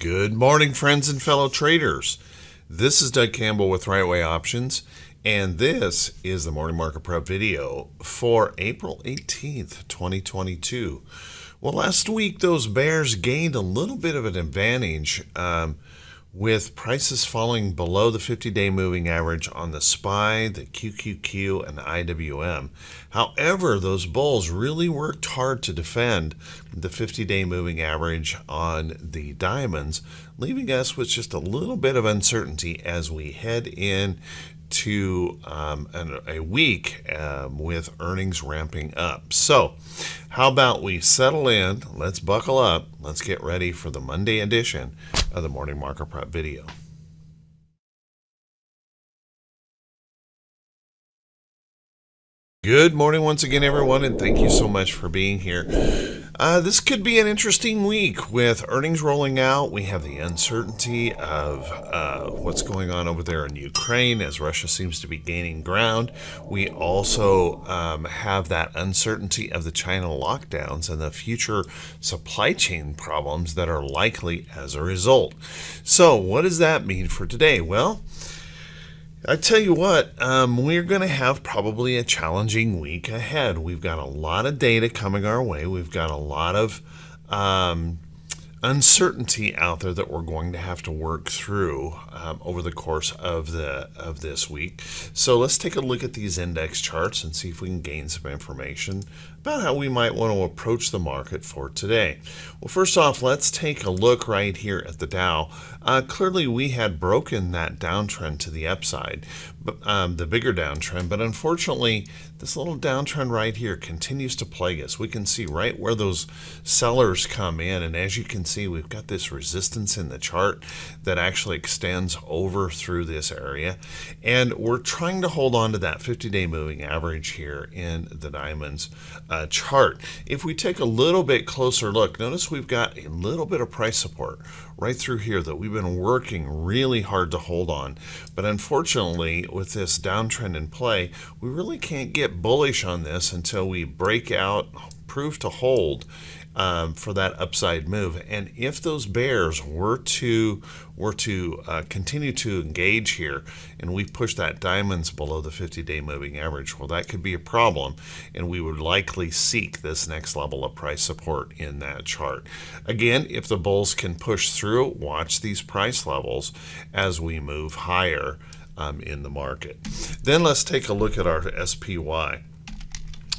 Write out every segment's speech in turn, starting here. Good morning, friends and fellow traders. This is Doug Campbell with Right Way Options, and this is the Morning Market Prep video for April 18th, 2022. Well, last week, those bears gained a little bit of an advantage with prices falling below the 50-day moving average on the SPY, the QQQ, and IWM. However, those bulls really worked hard to defend the 50-day moving average on the Diamonds, leaving us with just a little bit of uncertainty as we head in to a week with earnings ramping up. So how about we settle in, let's buckle up, let's get ready for the Monday edition of the Morning Market Prep video. Good morning once again, everyone, and thank you so much for being here. This could be an interesting week with earnings rolling out. We have the uncertainty of what's going on over there in Ukraine as Russia seems to be gaining ground. We also have that uncertainty of the China lockdowns and the future supply chain problems that are likely as a result. So what does that mean for today? Well, I tell you what, we're going to have probably a challenging week ahead. We've got a lot of data coming our way. We've got a lot of uncertainty out there that we're going to have to work through over the course of this week. So let's take a look at these index charts and see if we can gain some information about how we might want to approach the market for today. Well, first off, let's take a look right here at the Dow. Clearly, we had broken that downtrend to the upside, but, the bigger downtrend, but unfortunately, this little downtrend right here continues to plague us. We can see right where those sellers come in, and as you can see, we've got this resistance in the chart that actually extends over through this area, and we're trying to hold on to that 50-day moving average here in the Diamonds chart. If we take a little bit closer look, notice we've got a little bit of price support right through here that we've been working really hard to hold on. But unfortunately, with this downtrend in play, we really can't get bullish on this until we break out, prove to hold for that upside move. And if those bears were to continue to engage here, and we push that Diamonds below the 50-day moving average, well, that could be a problem, and we would likely seek this next level of price support in that chart. Again, if the bulls can push through, watch these price levels as we move higher in the market. Then let's take a look at our SPY.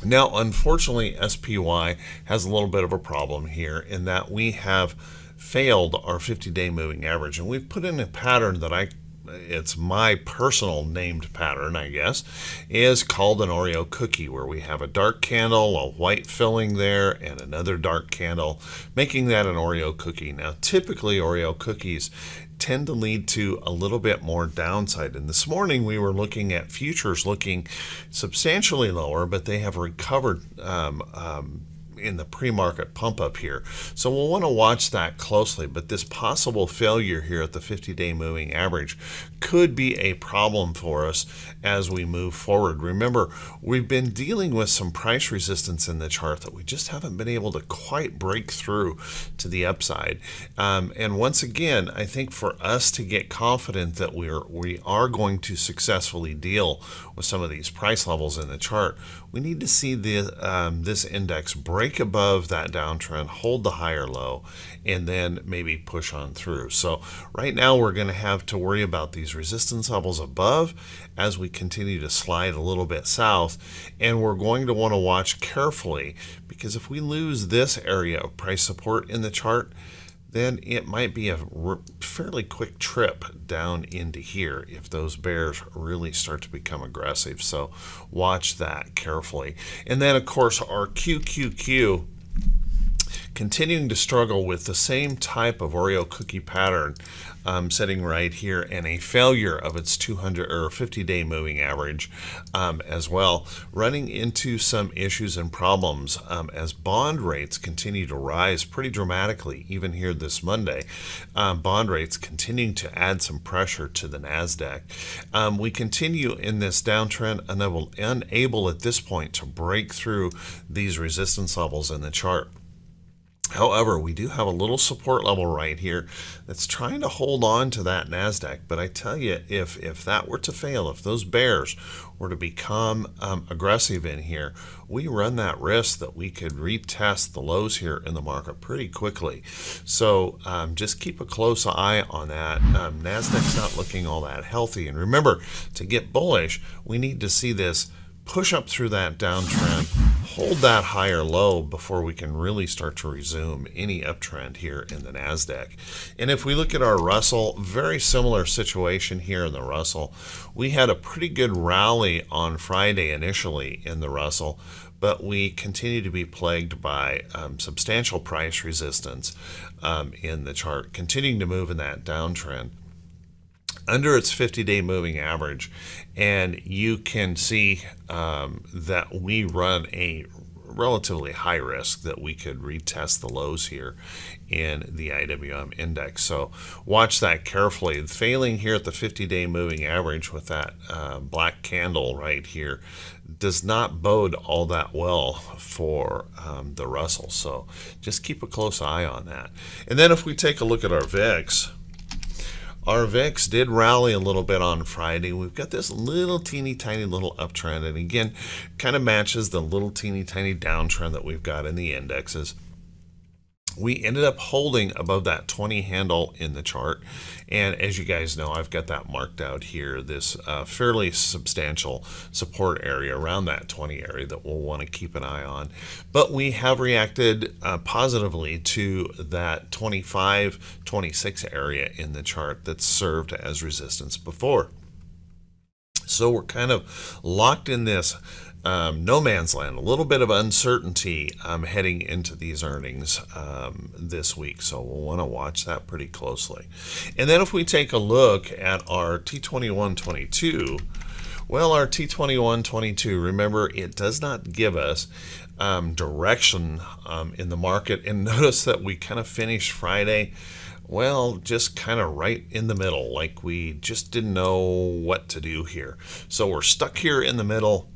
Now, unfortunately, SPY has a little bit of a problem here in that we have failed our 50-day moving average, and we've put in a pattern that it's my personal named pattern, I guess, is called an Oreo cookie, where we have a dark candle, a white filling there, and another dark candle, making that an Oreo cookie. Now, typically, Oreo cookies tend to lead to a little bit more downside. And this morning we were looking at futures looking substantially lower, but they have recovered in the pre-market pump up here. So we'll want to watch that closely, but this possible failure here at the 50-day moving average could be a problem for us as we move forward. Remember, we've been dealing with some price resistance in the chart that we just haven't been able to quite break through to the upside. And once again, I think for us to get confident that we are going to successfully deal with some of these price levels in the chart, we need to see the, this index break above that downtrend, hold the higher low, and then maybe push on through. So right now we're going to have to worry about these resistance levels above as we continue to slide a little bit south, and we're going to want to watch carefully, because if we lose this area of price support in the chart, then it might be a fairly quick trip down into here if those bears really start to become aggressive. So watch that carefully. And then, of course, our QQQ continuing to struggle with the same type of Oreo cookie pattern sitting right here, and a failure of its 200 or 50-day moving average as well, running into some issues and problems as bond rates continue to rise pretty dramatically. Even here this Monday, bond rates continuing to add some pressure to the NASDAQ. We continue in this downtrend, unable at this point to break through these resistance levels in the chart. However, we do have a little support level right here that's trying to hold on to that NASDAQ. But I tell you, if that were to fail, if those bears were to become aggressive in here, we run that risk that we could retest the lows here in the market pretty quickly. So just keep a close eye on that. NASDAQ's not looking all that healthy. And remember, to get bullish, we need to see this push up through that downtrend, hold that higher low before we can really start to resume any uptrend here in the NASDAQ. And if we look at our Russell, very similar situation here in the Russell. We had a pretty good rally on Friday initially in the Russell, but we continue to be plagued by substantial price resistance in the chart, continuing to move in that downtrend under its 50-day moving average. And you can see that we run a relatively high risk that we could retest the lows here in the IWM index. So watch that carefully. Failing here at the 50-day moving average with that black candle right here does not bode all that well for the Russell. So just keep a close eye on that. And then if we take a look at our VIX, our VIX did rally a little bit on Friday. We've got this little teeny tiny little uptrend, and again, kind of matches the little teeny tiny downtrend that we've got in the indexes. We ended up holding above that 20 handle in the chart, and as you guys know, I've got that marked out here, this fairly substantial support area around that 20 area that we'll want to keep an eye on. But we have reacted positively to that 25, 26 area in the chart that served as resistance before. So we're kind of locked in this no man's land, a little bit of uncertainty heading into these earnings this week. So we'll want to watch that pretty closely. And then if we take a look at our T2122, well, our T2122, remember, it does not give us direction in the market. And notice that we kind of finished Friday, well, just kind of right in the middle, like we just didn't know what to do here. So we're stuck here in the middle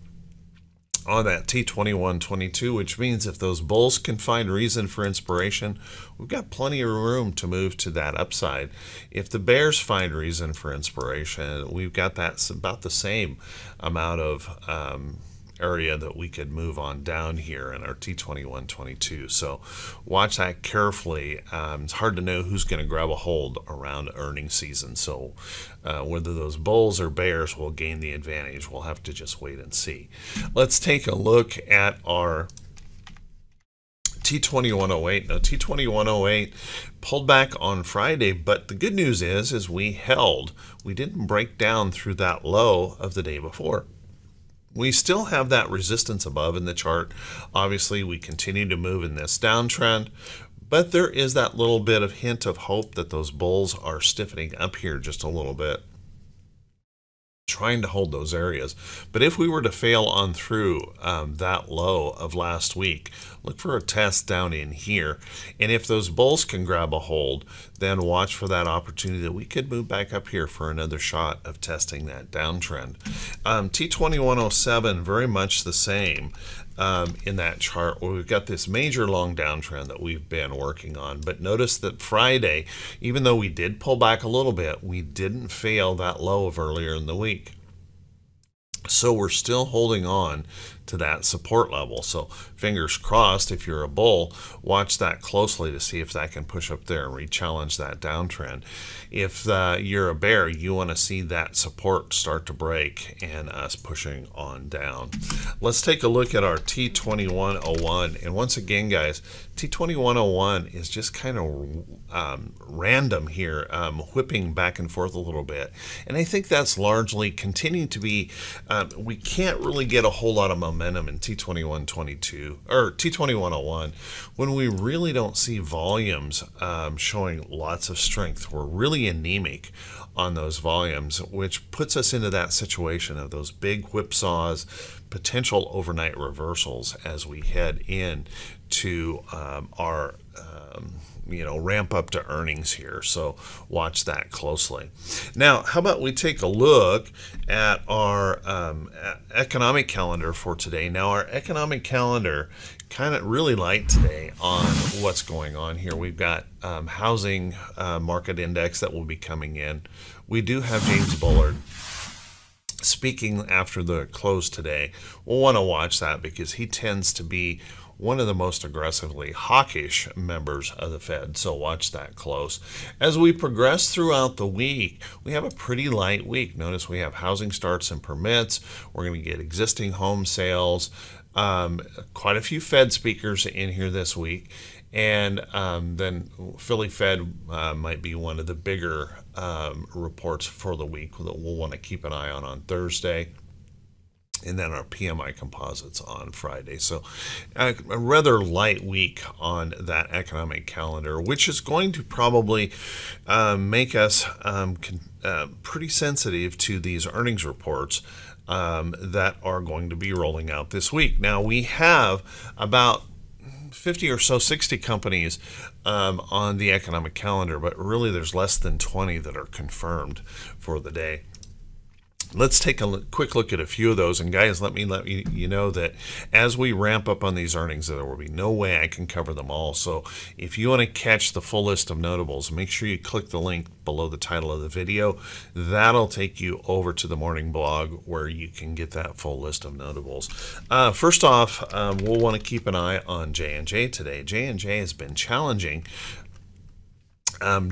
on that T2122, which means if those bulls can find reason for inspiration, we've got plenty of room to move to that upside. If the bears find reason for inspiration, we've got that's about the same amount of area that we could move on down here in our T2122. So watch that carefully. It's hard to know who's going to grab a hold around earnings season. So whether those bulls or bears will gain the advantage, we'll have to just wait and see. Let's take a look at our T2108. Now, T2108 pulled back on Friday, but the good news is we held. We didn't break down through that low of the day before. We still have that resistance above in the chart. Obviously, we continue to move in this downtrend, but there is that little bit of hint of hope that those bulls are stiffening up here just a little bit, trying to hold those areas. But if we were to fail on through that low of last week, look for a test down in here. And if those bulls can grab a hold, then watch for that opportunity that we could move back up here for another shot of testing that downtrend. T2107, very much the same in that chart where we've got this major long downtrend that we've been working on. But notice that Friday, even though we did pull back a little bit, we didn't fail that low of earlier in the week. So we're still holding on to that support level. So fingers crossed, if you're a bull, watch that closely to see if that can push up there and re-challenge that downtrend. If you're a bear, you want to see that support start to break and us pushing on down. Let's take a look at our T2101. And once again, guys, T2101 is just kind of random here, whipping back and forth a little bit. And I think that's largely continuing to be, we can't really get a whole lot of momentum in T2122 or T2101 when we really don't see volumes showing lots of strength. We're really anemic on those volumes, which puts us into that situation of those big whipsaws, potential overnight reversals as we head in to our ramp up to earnings here. So watch that closely. Now, how about we take a look at our economic calendar for today. Now, our economic calendar kind of really light today on what's going on here. We've got housing market index that will be coming in. We do have James Bullard speaking after the close today. We'll want to watch that because he tends to be one of the most aggressively hawkish members of the Fed, so watch that close. As we progress throughout the week, we have a pretty light week. Notice we have housing starts and permits. We're going to get existing home sales. Quite a few Fed speakers in here this week. And then Philly Fed might be one of the bigger reports for the week that we'll want to keep an eye on Thursday. And then our PMI composites on Friday. So a rather light week on that economic calendar, which is going to probably make us pretty sensitive to these earnings reports that are going to be rolling out this week. Now, we have about 50 or so, 60 companies on the economic calendar, but really there's less than 20 that are confirmed for the day. Let's take a quick look at a few of those. And guys, let me you know that as we ramp up on these earnings, there will be no way I can cover them all. So if you want to catch the full list of notables, make sure you click the link below the title of the video. That'll take you over to the morning blog where you can get that full list of notables. First off, we'll want to keep an eye on J&J today. J&J has been challenging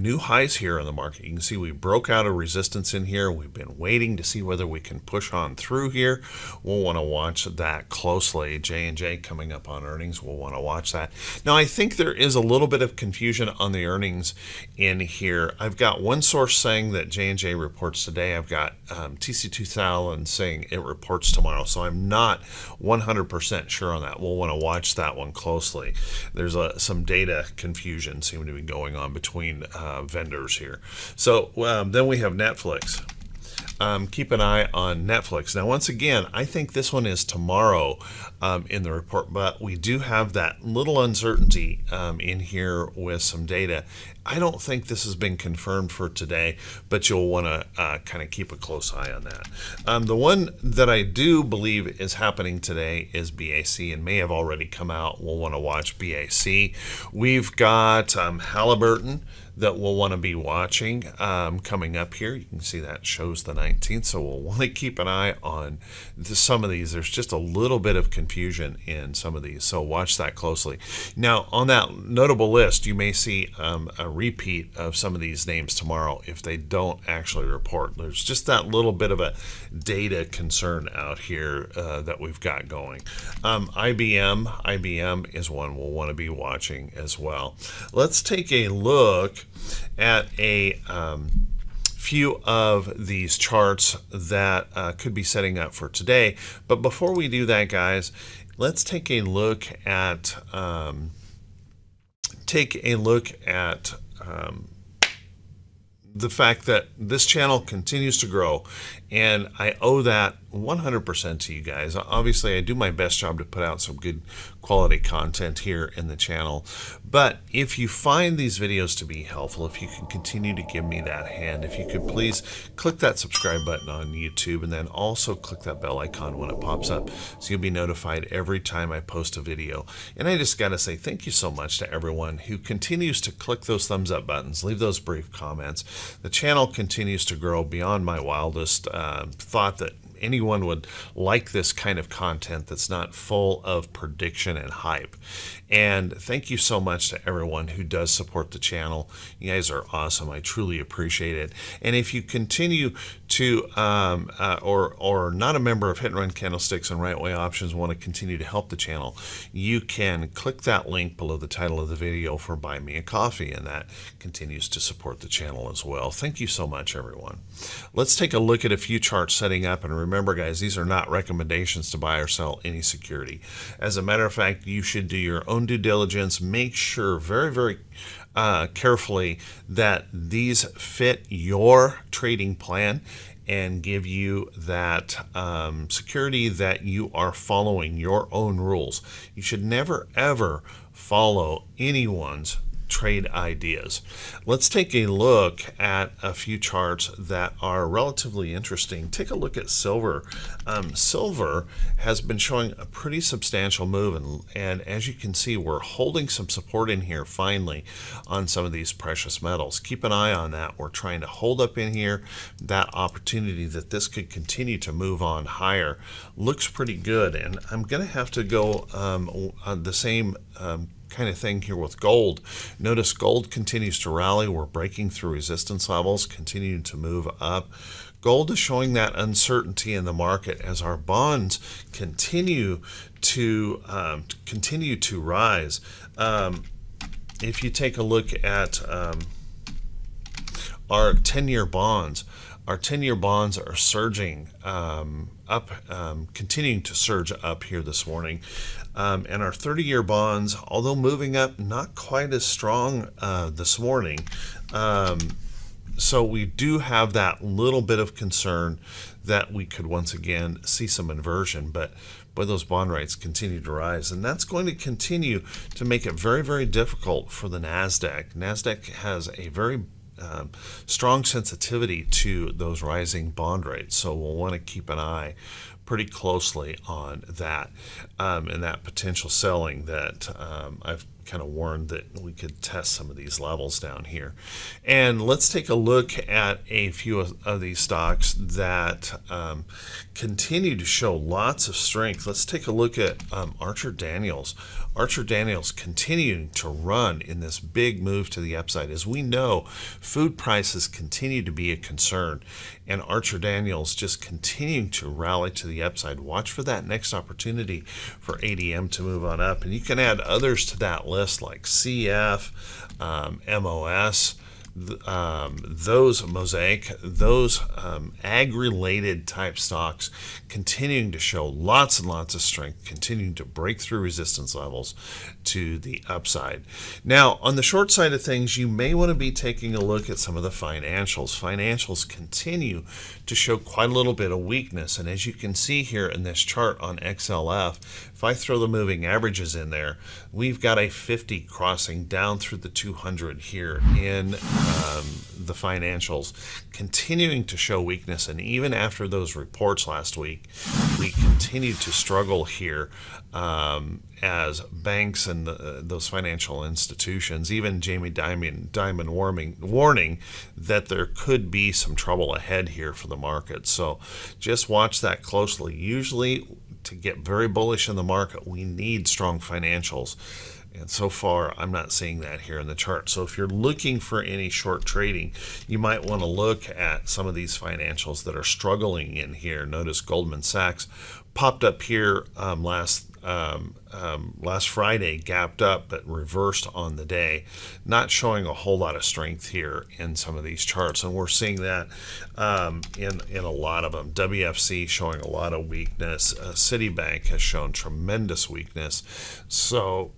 new highs here in the market. You can see we broke out a resistance in here. We've been waiting to see whether we can push on through here. We'll want to watch that closely. J&J coming up on earnings. We'll want to watch that. Now, I think there is a little bit of confusion on the earnings in here. I've got one source saying that J&J reports today. I've got TC2000 saying it reports tomorrow. So I'm not 100% sure on that. We'll want to watch that one closely. There's some data confusion seeming to be going on between vendors here. So then we have Netflix. Keep an eye on Netflix. Now, once again, I think this one is tomorrow in the report, but we do have that little uncertainty in here with some data. I don't think this has been confirmed for today, but you'll want to kind of keep a close eye on that. The one that I do believe is happening today is BAC and may have already come out. We'll want to watch BAC. We've got Halliburton that we'll want to be watching coming up here. You can see that shows the 19th, so we'll want to keep an eye on some of these. There's just a little bit of confusion in some of these, so watch that closely. Now, on that notable list, you may see a repeat of some of these names tomorrow if they don't actually report. There's just that little bit of a data concern out here that we've got going. IBM is one we'll want to be watching as well. Let's take a look at a few of these charts that could be setting up for today. But before we do that, guys, let's take a look at the fact that this channel continues to grow, and I owe that 100% to you guys. Obviously, I do my best job to put out some good quality content here in the channel, but if you find these videos to be helpful, if you can continue to give me that hand, if you could please click that subscribe button on YouTube and then also click that bell icon when it pops up so you'll be notified every time I post a video. And I just gotta say thank you so much to everyone who continues to click those thumbs up buttons, leave those brief comments. The channel continues to grow beyond my wildest thought that anyone would like this kind of content that's not full of prediction and hype. And thank you so much to everyone who does support the channel. You guys are awesome. I truly appreciate it. And if you continue to or not a member of Hit and Run Candlesticks and Right Way Options, want to continue to help the channel, you can click that link below the title of the video for Buy Me a Coffee, and that continues to support the channel as well. Thank you so much, everyone. Let's take a look at a few charts setting up, and remember, guys, these are not recommendations to buy or sell any security. As a matter of fact, you should do your own due diligence. Make sure very, very carefully that these fit your trading plan and give you that security that you are following your own rules. You should never, ever follow anyone's trade ideas. Let's take a look at a few charts that are relatively interesting. Take a look at silver. Silver has been showing a pretty substantial move, and as you can see, we're holding some support in here finally on some of these precious metals. Keep an eye on that. We're trying to hold up in here that opportunity that this could continue to move on higher. Looks pretty good, and I'm going to have to go on the same kind of thing here with gold. Notice gold continues to rally. We're breaking through resistance levels, continuing to move up. Gold is showing that uncertainty in the market as our bonds continue to rise. If you take a look at our 10-year bonds, our 10-year bonds are surging up, continuing to surge up here this morning. And our 30-year bonds, although moving up, not quite as strong this morning. So we do have that little bit of concern that we could once again see some inversion, but those bond rates continue to rise, and that's going to continue to make it very, very difficult for the NASDAQ. NASDAQ has a very strong sensitivity to those rising bond rates, so we'll want to keep an eye pretty closely on that and that potential selling that I've kind of warned that we could test some of these levels down here. And let's take a look at a few of these stocks that continue to show lots of strength. Let's take a look at Archer Daniels. Archer Daniels continuing to run in this big move to the upside. As we know, food prices continue to be a concern, and Archer Daniels just continuing to rally to the upside. Watch for that next opportunity for ADM to move on up, and you can add others to that list like CF, MOS, those Mosaic, those ag-related type stocks continuing to show lots and lots of strength, continuing to break through resistance levels to the upside. Now, on the short side of things, you may want to be taking a look at some of the financials. Financials continue to show quite a little bit of weakness, and as you can see here in this chart on XLF, if I throw the moving averages in there, we've got a 50 crossing down through the 200 here in the financials, continuing to show weakness. And even after those reports last week, we continued to struggle here as banks and those financial institutions, even Jamie Dimon warning that there could be some trouble ahead here for the market. So just watch that closely. Usually, to get very bullish in the market, we need strong financials. And so far, I'm not seeing that here in the chart. So if you're looking for any short trading, you might want to look at some of these financials that are struggling in here. Notice Goldman Sachs popped up here last Friday, gapped up, but reversed on the day, not showing a whole lot of strength here in some of these charts. And we're seeing that in a lot of them. WFC showing a lot of weakness. Citibank has shown tremendous weakness. So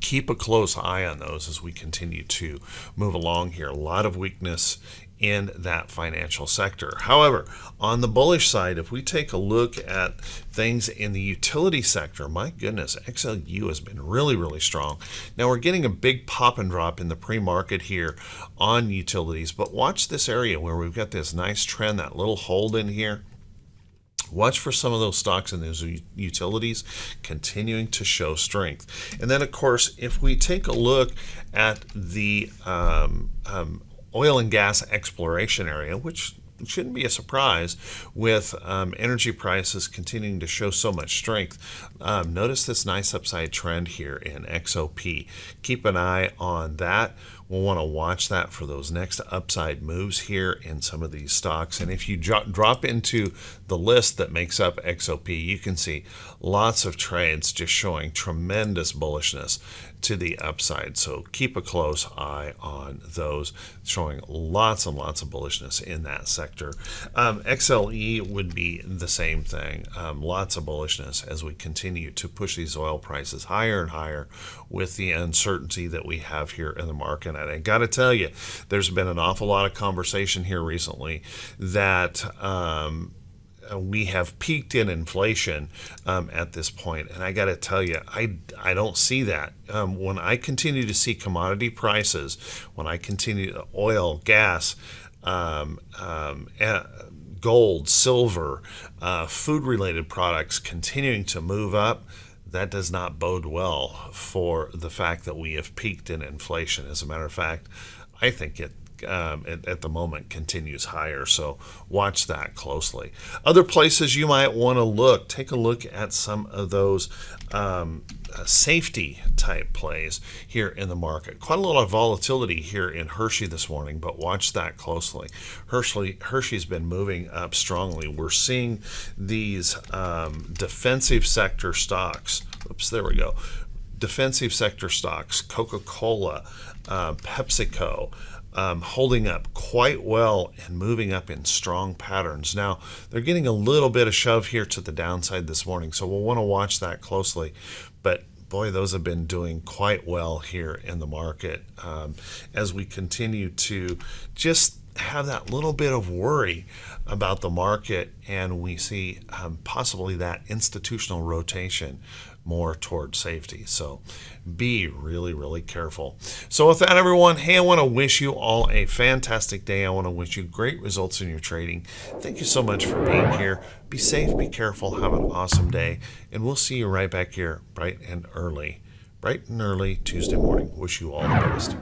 keep a close eye on those as we continue to move along here. A lot of weakness in that financial sector. However, on the bullish side, if we take a look at things in the utility sector, my goodness, XLU has been really, really strong. Now we're getting a big pop and drop in the pre-market here on utilities, but watch this area where we've got this nice trend, that little hold in here. Watch for some of those stocks and those utilities continuing to show strength. And then, of course, if we take a look at the oil and gas exploration area, which shouldn't be a surprise with energy prices continuing to show so much strength. Notice this nice upside trend here in XOP. Keep an eye on that. We'll want to watch that for those next upside moves here in some of these stocks. And if you drop into the list that makes up XOP, you can see lots of trades just showing tremendous bullishness to the upside. So keep a close eye on those, showing lots and lots of bullishness in that sector. XLE would be the same thing. Lots of bullishness as we continue to push these oil prices higher and higher with the uncertainty that we have here in the market. And I gotta tell you, there's been an awful lot of conversation here recently that we have peaked in inflation at this point. And I got to tell you, I don't see that. When I continue to see commodity prices, when I continue to oil, gas, gold, silver, food-related products continuing to move up, that does not bode well for the fact that we have peaked in inflation. As a matter of fact, I think it at the moment continues higher, so watch that closely. Other places you might want to look, take a look at some of those safety type plays here in the market. Quite a lot of volatility here in Hershey this morning, but watch that closely. Hershey's been moving up strongly. We're seeing these defensive sector stocks. Oops, there we go. Defensive sector stocks, Coca-Cola, PepsiCo, holding up quite well and moving up in strong patterns. Now, they're getting a little bit of shove here to the downside this morning, so we'll want to watch that closely. But boy, those have been doing quite well here in the market as we continue to just have that little bit of worry about the market, and we see possibly that institutional rotation more toward safety. So be really, really careful. So with that, everyone, hey, I want to wish you all a fantastic day. I want to wish you great results in your trading. Thank you so much for being here. Be safe, be careful, have an awesome day, and we'll see you right back here bright and early Tuesday morning. Wish you all the best.